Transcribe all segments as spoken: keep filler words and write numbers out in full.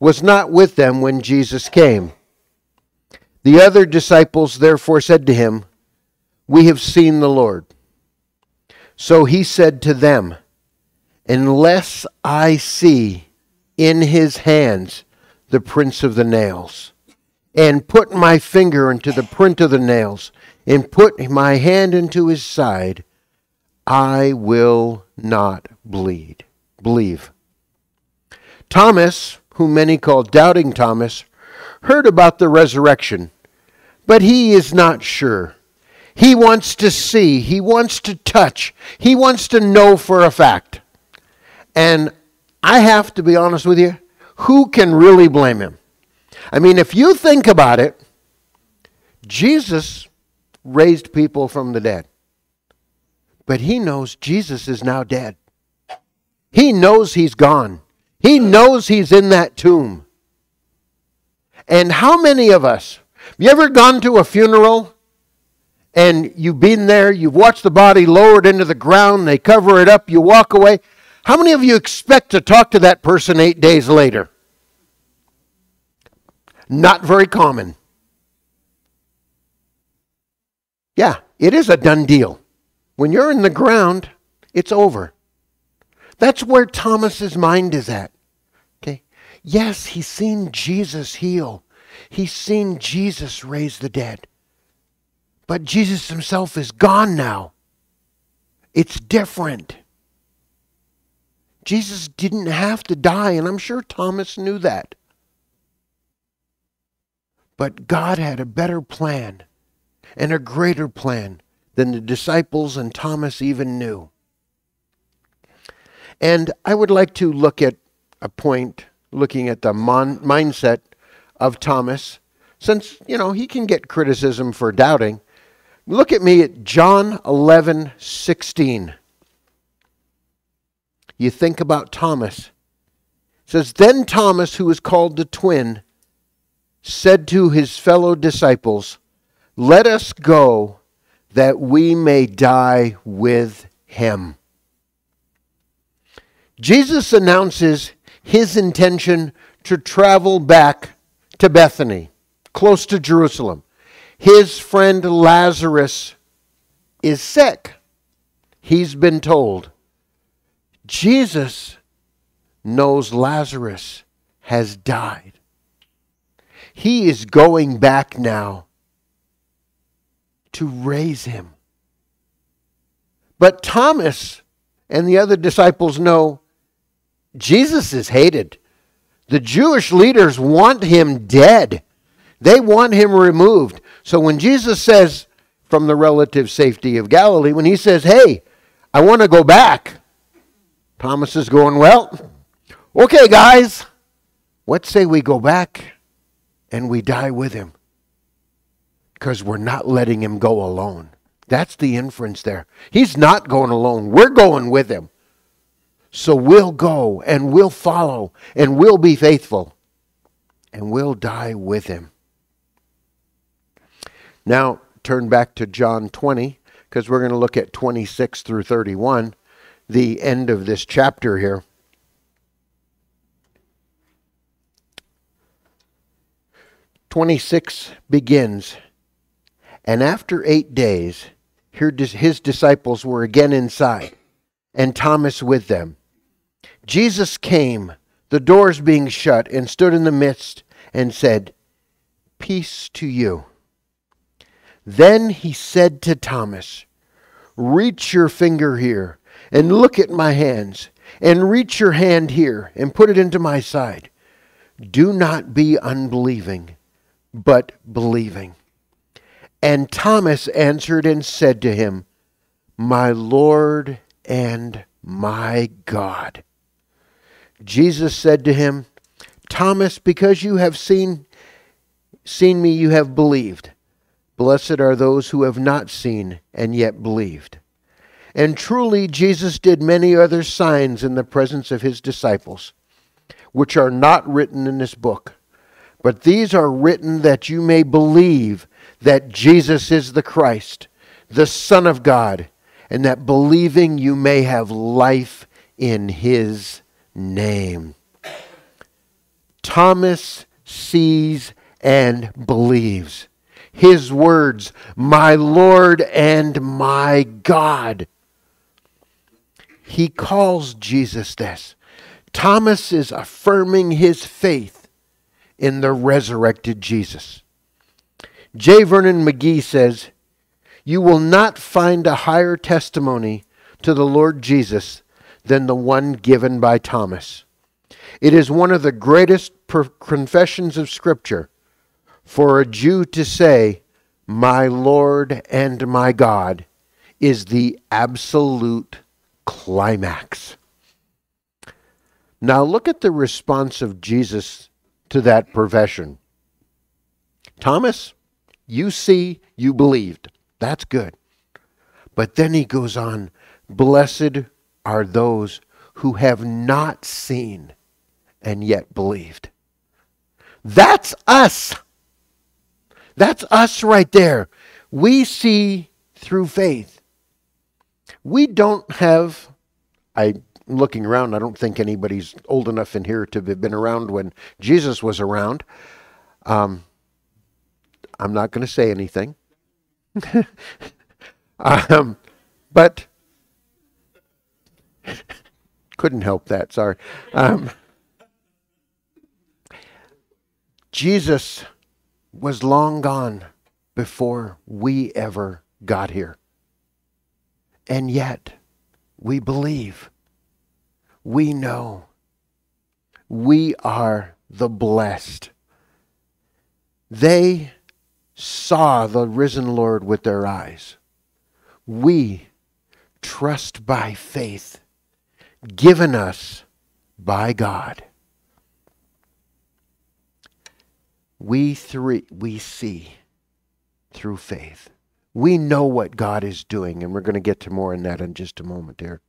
was not with them when Jesus came. The other disciples therefore said to him, "We have seen the Lord." So he said to them, "Unless I see in his hands the prints of the nails, and put my finger into the print of the nails, and put my hand into his side, I will not bleed, believe." Thomas, whom many call Doubting Thomas, heard about the resurrection, but he is not sure. He wants to see, he wants to touch, he wants to know for a fact. And I have to be honest with you, who can really blame him? I mean, if you think about it, Jesus raised people from the dead. But he knows Jesus is now dead. He knows he's gone. He knows he's in that tomb. And how many of us, have you ever gone to a funeral and you've been there, you've watched the body lowered into the ground, they cover it up, you walk away. How many of you expect to talk to that person eight days later? Not very common. Yeah, it is a done deal. When you're in the ground, it's over. That's where Thomas's mind is at. Okay? Yes, he's seen Jesus heal. He's seen Jesus raise the dead. But Jesus himself is gone now. It's different. Jesus didn't have to die, and I'm sure Thomas knew that. But God had a better plan and a greater plan than the disciples and Thomas even knew. And I would like to look at a point, looking at the mon mindset of Thomas, since, you know, he can get criticism for doubting. Look at me at John eleven sixteen. You think about Thomas. It says, "Then Thomas, who is called the twin, said to his fellow disciples, 'Let us go that we may die with him.'" Jesus announces his intention to travel back to Bethany, close to Jerusalem. His friend Lazarus is sick. He's been told. Jesus knows Lazarus has died. He is going back now to raise him. But Thomas and the other disciples know Jesus is hated. The Jewish leaders want him dead. They want him removed. So when Jesus says, from the relative safety of Galilee, when he says, "Hey, I want to go back," Thomas is going, "Well, okay, guys, what say we go back and we die with him? Because we're not letting him go alone." That's the inference there. He's not going alone. We're going with him. So we'll go and we'll follow and we'll be faithful and we'll die with him. Now, turn back to John twenty, because we're going to look at twenty-six through thirty-one, the end of this chapter here. twenty-six begins, "And after eight days, his disciples were again inside, and Thomas with them. Jesus came, the doors being shut, and stood in the midst, and said, 'Peace to you.' Then he said to Thomas, 'Reach your finger here, and look at my hands, and reach your hand here, and put it into my side. Do not be unbelieving, but believing.' And Thomas answered and said to him, 'My Lord and my God.' Jesus said to him, 'Thomas, because you have seen, seen me, you have believed. Blessed are those who have not seen and yet believed.' And truly Jesus did many other signs in the presence of his disciples, which are not written in this book. But these are written that you may believe that Jesus is the Christ, the Son of God, and that believing you may have life in his name." Thomas sees and believes. His words, my Lord and my God. He calls Jesus this. Thomas is affirming his faith in the resurrected Jesus. J. Vernon McGee says, you will not find a higher testimony to the Lord Jesus than the one given by Thomas. It is one of the greatest confessions of Scripture for a Jew to say, my Lord and my God, is the absolute climax. Now look at the response of Jesus to that profession. Thomas, you see, you believed. That's good. But then he goes on, blessed are those who have not seen and yet believed. That's us. That's us right there. We see through faith. We don't have, I'm looking around, I don't think anybody's old enough in here to have been around when Jesus was around. Um, I'm not going to say anything. um, but couldn't help that, sorry. Um, Jesus was long gone before we ever got here. And yet, we believe. We know. We are the blessed. They saw the risen Lord with their eyes. We trust by faith, given us by God. We three, we see through faith. We know what God is doing, and we're going to get to more on that in just a moment here.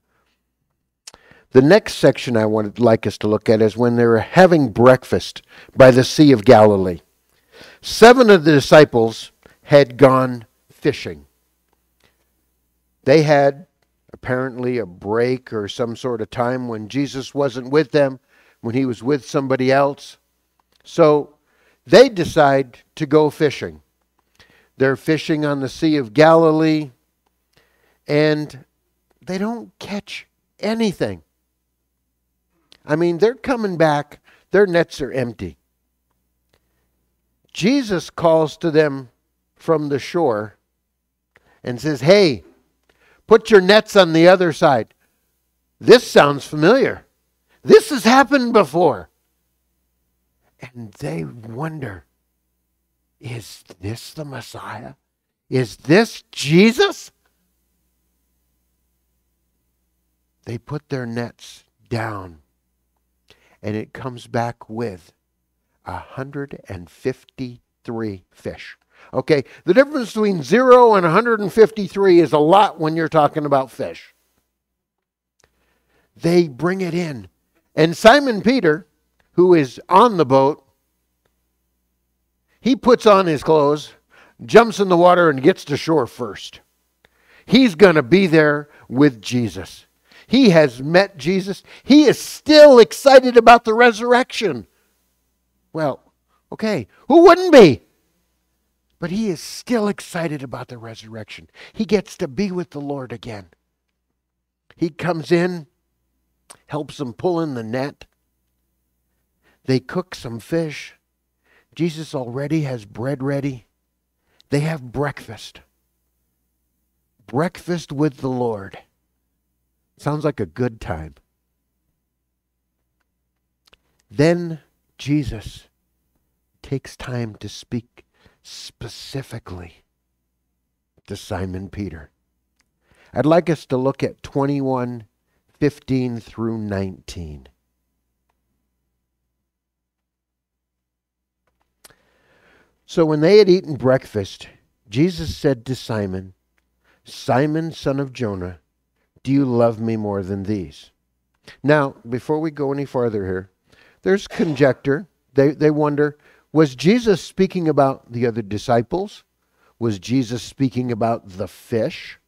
The next section I would like us to look at is when they were having breakfast by the Sea of Galilee. Seven of the disciples had gone fishing. They had apparently a break or some sort of time when Jesus wasn't with them, when he was with somebody else. So they decide to go fishing. They're fishing on the Sea of Galilee, and they don't catch anything. I mean, they're coming back. Their nets are empty. Jesus calls to them from the shore and says, hey, put your nets on the other side. This sounds familiar. This has happened before. And they wonder, is this the Messiah? Is this Jesus? They put their nets down, and it comes back with one hundred fifty-three fish. Okay, the difference between zero and one hundred fifty-three is a lot when you're talking about fish. They bring it in. And Simon Peter, who is on the boat, he puts on his clothes, jumps in the water, and gets to shore first. He's going to be there with Jesus. He has met Jesus. He is still excited about the resurrection. Well, okay, who wouldn't be? But he is still excited about the resurrection. He gets to be with the Lord again. He comes in, helps them pull in the net. They cook some fish. Jesus already has bread ready. They have breakfast. Breakfast with the Lord. Sounds like a good time. Then Jesus takes time to speak specifically to Simon Peter. I'd like us to look at twenty-one, fifteen through nineteen. So when they had eaten breakfast, Jesus said to Simon, Simon, son of Jonah, do you love me more than these? Now, before we go any farther here, there's conjecture. They, they wonder, was Jesus speaking about the other disciples? Was Jesus speaking about the fish?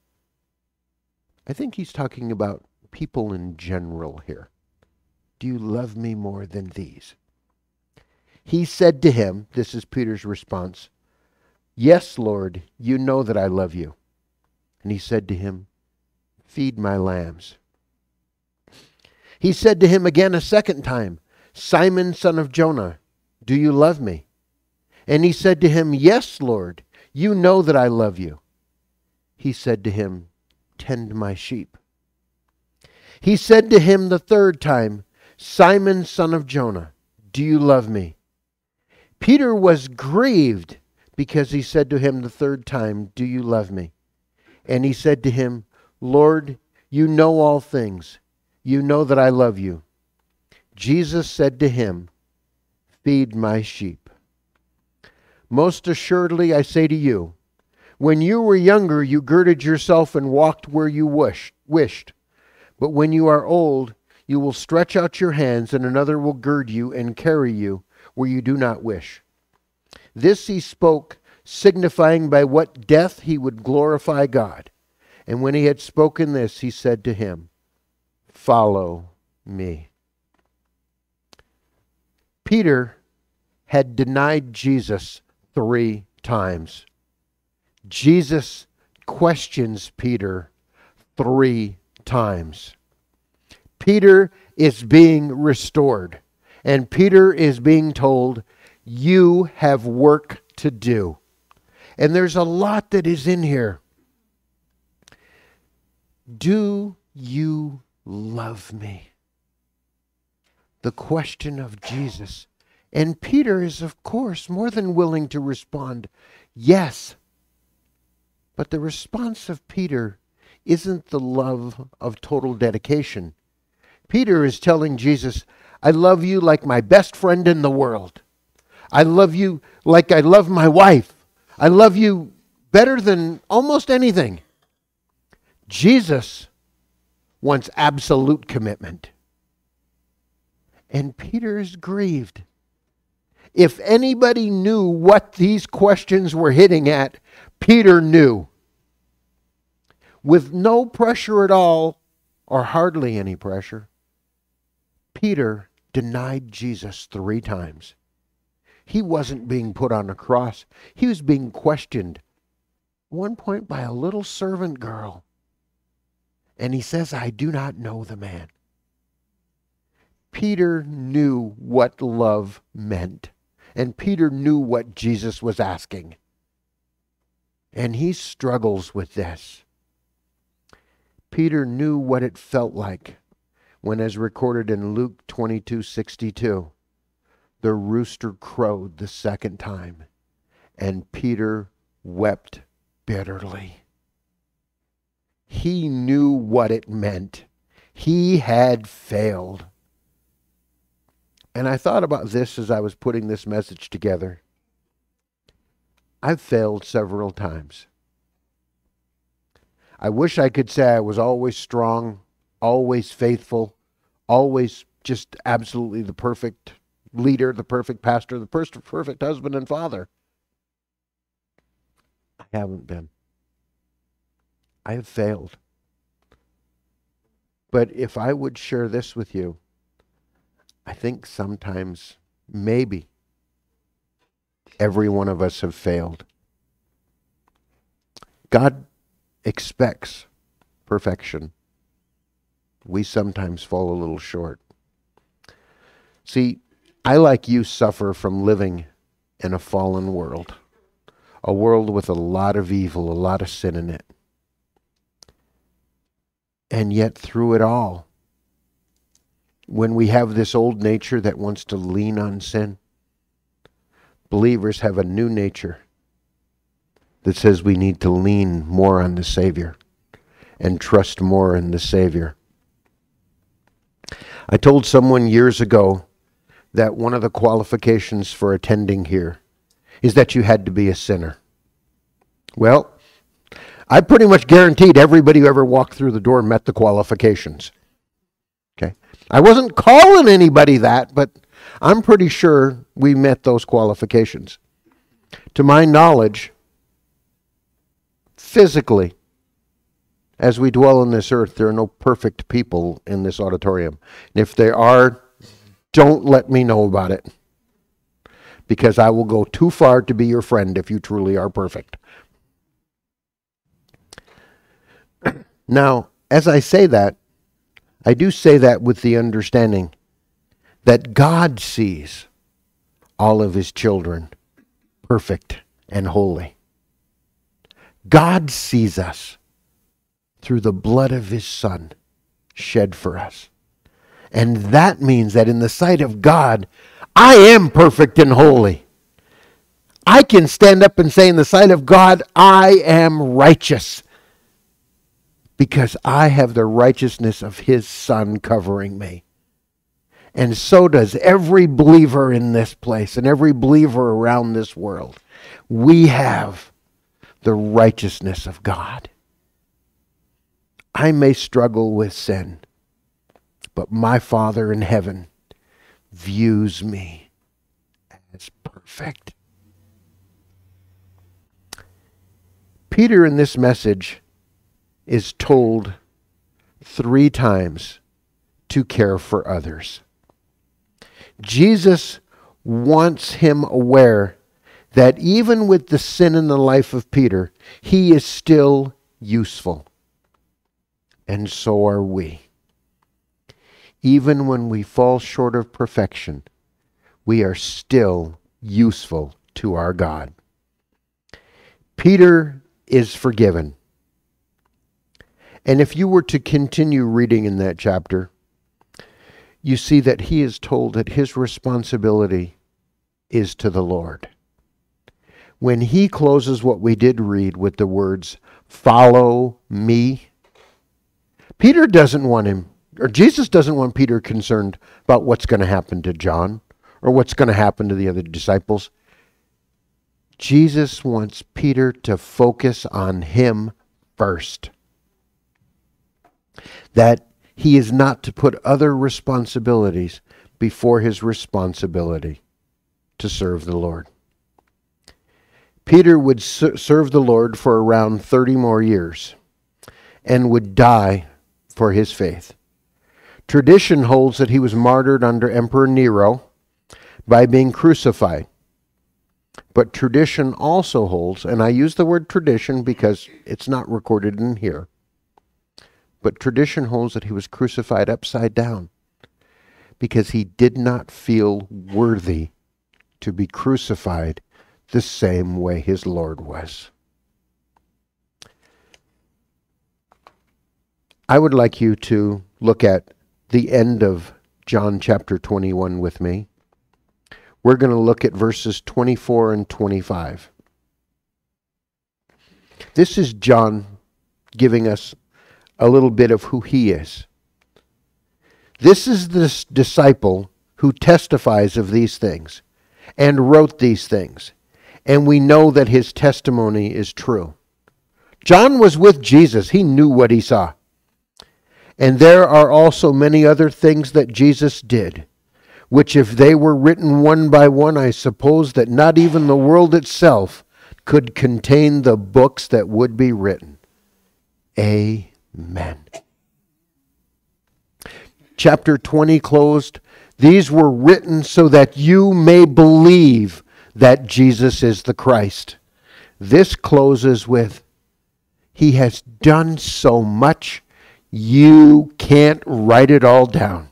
I think he's talking about people in general here. Do you love me more than these? He said to him, this is Peter's response, "Yes, Lord, you know that I love you." And he said to him, "Feed my lambs." He said to him again a second time, "Simon, son of Jonah, do you love me?" And he said to him, "Yes, Lord, you know that I love you." He said to him, "Tend my sheep." He said to him the third time, "Simon, son of Jonah, do you love me?" Peter was grieved because he said to him the third time, "Do you love me?" And he said to him, "Lord, you know all things. You know that I love you." Jesus said to him, "Feed my sheep. Most assuredly I say to you, when you were younger, you girded yourself and walked where you wished. But when you are old, you will stretch out your hands, and another will gird you and carry you where you do not wish." This he spoke, signifying by what death he would glorify God. And when he had spoken this, he said to him, "Follow me." Peter had denied Jesus three times. Jesus questions Peter three times. Peter is being restored, and Peter is being told, "You have work to do." And there's a lot that is in here. Do you love me? The question of Jesus. And Peter is, of course, more than willing to respond, yes. But the response of Peter isn't the love of total dedication. Peter is telling Jesus, "I love you like my best friend in the world. I love you like I love my wife. I love you better than almost anything." Jesus wants absolute commitment. And Peter is grieved. If anybody knew what these questions were hitting at, Peter knew. With no pressure at all, or hardly any pressure, Peter denied Jesus three times. He wasn't being put on a cross. He was being questioned, at one point, by a little servant girl. And he says, "I do not know the man." Peter knew what love meant. And Peter knew what Jesus was asking. And he struggles with this. Peter knew what it felt like when, as recorded in Luke twenty-two sixty-two, the rooster crowed the second time, and Peter wept bitterly. He knew what it meant. He had failed. And I thought about this as I was putting this message together. I've failed several times. I wish I could say I was always strong, always faithful, always just absolutely the perfect leader, the perfect pastor, the perfect husband and father. I haven't been. I have failed. But if I would share this with you, I think sometimes, maybe, every one of us have failed. God expects perfection. We sometimes fall a little short. See, I, like you, suffer from living in a fallen world, a world with a lot of evil, a lot of sin in it. And yet through it all, when we have this old nature that wants to lean on sin, believers have a new nature that says we need to lean more on the Savior and trust more in the Savior. I told someone years ago that one of the qualifications for attending here is that you had to be a sinner. Well, I pretty much guaranteed everybody who ever walked through the door met the qualifications. Okay, I wasn't calling anybody that, but I'm pretty sure we met those qualifications. To my knowledge, physically, as we dwell on this earth, there are no perfect people in this auditorium. And if there are, don't let me know about it. because I will go too far to be your friend if you truly are perfect. Now, as I say that, I do say that with the understanding that God sees all of his children perfect and holy. God sees us through the blood of his Son shed for us. And that means that in the sight of God, I am perfect and holy. I can stand up and say in the sight of God, I am righteous, because I have the righteousness of his Son covering me. And so does every believer in this place and every believer around this world. We have the righteousness of God. I may struggle with sin, but my Father in heaven views me as perfect. Peter, in this message, is told three times to care for others. Jesus wants him aware that even with the sin in the life of Peter, he is still useful. And so are we. Even when we fall short of perfection, we are still useful to our God. Peter is forgiven. And if you were to continue reading in that chapter, you see that he is told that his responsibility is to the Lord. When he closes what we did read with the words, "Follow me," Peter doesn't want him, or Jesus doesn't want Peter concerned about what's going to happen to John or what's going to happen to the other disciples. Jesus wants Peter to focus on him first. That he is not to put other responsibilities before his responsibility to serve the Lord. Peter would serve the Lord for around thirty more years and would die for his faith. Tradition holds that he was martyred under Emperor Nero by being crucified. But tradition also holds, and I use the word tradition because it's not recorded in here, but tradition holds that he was crucified upside down because he did not feel worthy to be crucified the same way his Lord was. I would like you to look at the end of John chapter twenty-one with me. We're going to look at verses twenty-four and twenty-five. This is John giving us a little bit of who he is. This is this disciple who testifies of these things and wrote these things, and we know that his testimony is true. John was with Jesus. He knew what he saw. And there are also many other things that Jesus did, which if they were written one by one, I suppose that not even the world itself could contain the books that would be written. Amen. Chapter twenty closed. These were written so that you may believe that Jesus is the Christ. This closes with, he has done so much, you can't write it all down.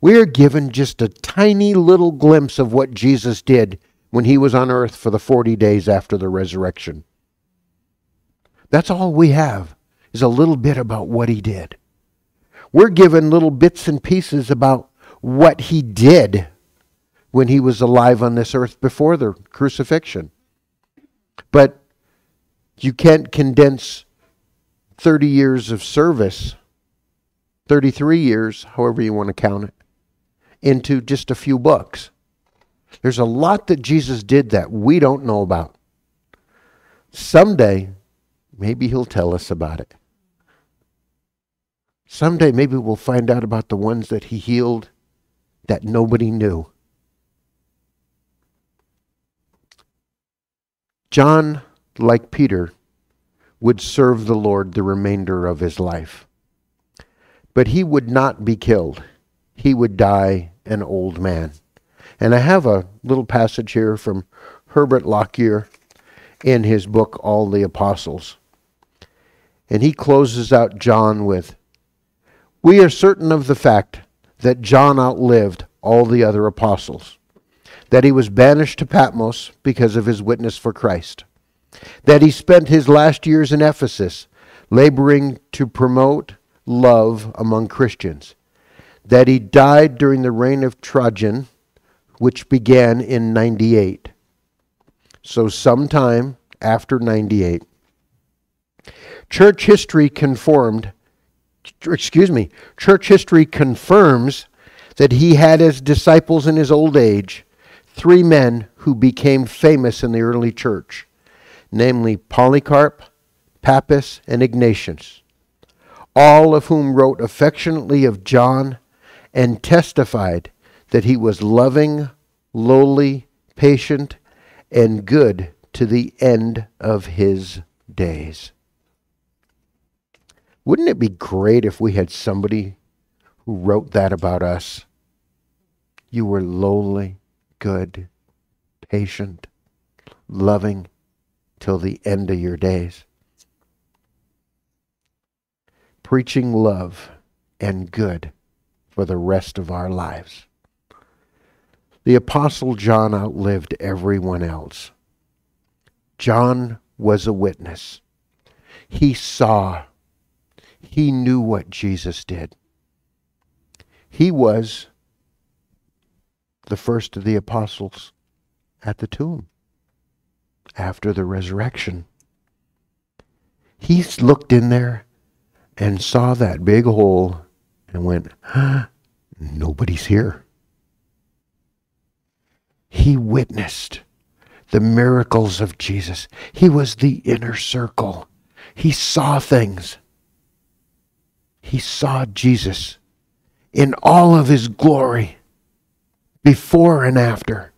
We are given just a tiny little glimpse of what Jesus did when he was on earth for the forty days after the resurrection. That's all we have, is a little bit about what he did. We're given little bits and pieces about what he did when he was alive on this earth before the crucifixion. But you can't condense thirty years of service, thirty-three years, however you want to count it, into just a few books. There's a lot that Jesus did that we don't know about. Someday, maybe he'll tell us about it. Someday, maybe we'll find out about the ones that he healed that nobody knew. John, like Peter, would serve the Lord the remainder of his life. But he would not be killed. He would die an old man. And I have a little passage here from Herbert Lockyer in his book, All the Apostles. And he closes out John with, "We are certain of the fact that John outlived all the other apostles, that he was banished to Patmos because of his witness for Christ, that he spent his last years in Ephesus laboring to promote love among Christians, that he died during the reign of Trajan, which began in ninety-eight. So sometime after ninety-eight. Church history conformed, excuse me, church history confirms that he had as disciples in his old age three men who became famous in the early church, namely Polycarp, Pappus, and Ignatius, all of whom wrote affectionately of John and testified that he was loving, lowly, patient, and good to the end of his days." Wouldn't it be great if we had somebody who wrote that about us? You were lowly, good, patient, loving till the end of your days. Preaching love and good for the rest of our lives. The Apostle John outlived everyone else. John was a witness. He saw. He knew what Jesus did. He was the first of the apostles at the tomb after the resurrection. He looked in there and saw that big hole and went, ah, nobody's here. He witnessed the miracles of Jesus. He was the inner circle. He saw things. He saw Jesus in all of his glory, before and after.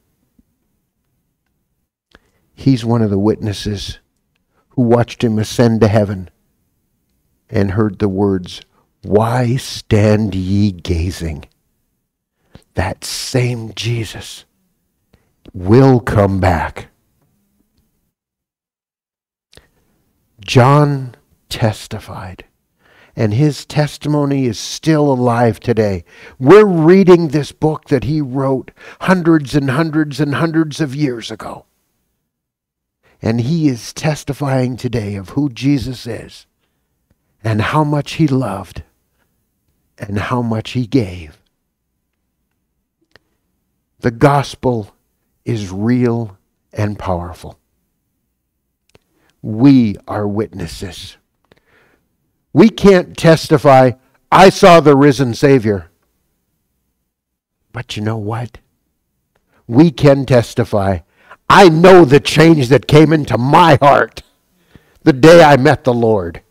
He's one of the witnesses who watched him ascend to heaven and heard the words, "Why stand ye gazing?" That same Jesus will come back. John testified, and his testimony is still alive today. We're reading this book that he wrote hundreds and hundreds and hundreds of years ago. And he is testifying today of who Jesus is and how much he loved and how much he gave. The gospel is real and powerful. We are witnesses. We can't testify, "I saw the risen Savior." But you know what? We can testify, "I know the change that came into my heart the day I met the Lord.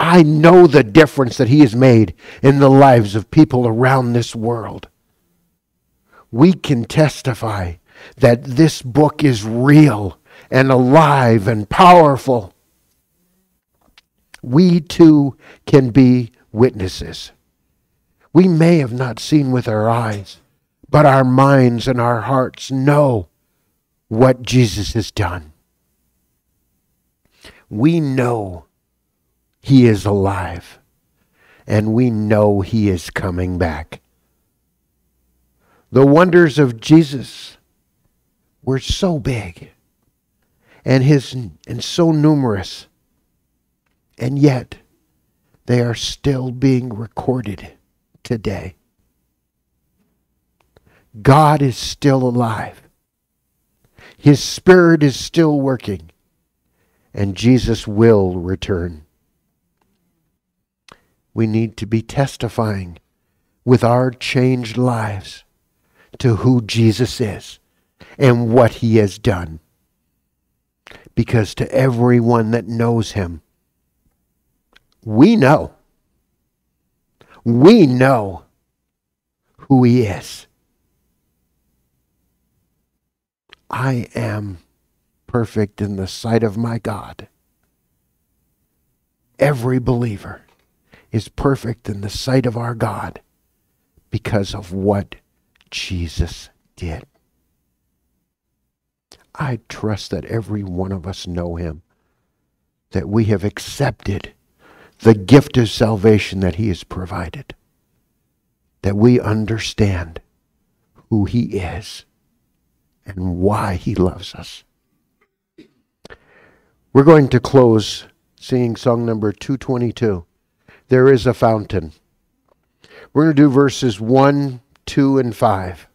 I know the difference that he has made in the lives of people around this world." We can testify that this book is real and alive and powerful. We too can be witnesses. We may have not seen with our eyes, but our minds and our hearts know what Jesus has done. We know he is alive, and we know he is coming back. The wonders of Jesus were so big and his and so numerous, and yet they are still being recorded today. God is still alive. His Spirit is still working, and Jesus will return. We need to be testifying with our changed lives to who Jesus is and what he has done. Because to everyone that knows him, we know. We know who he is. I am perfect in the sight of my God. Every believer is perfect in the sight of our God because of what Jesus did. I trust that every one of us know him, that we have accepted the gift of salvation that he has provided, that we understand who he is and why he loves us. We're going to close singing song number two twenty-two, There is a Fountain. We're going to do verses one, two, and five.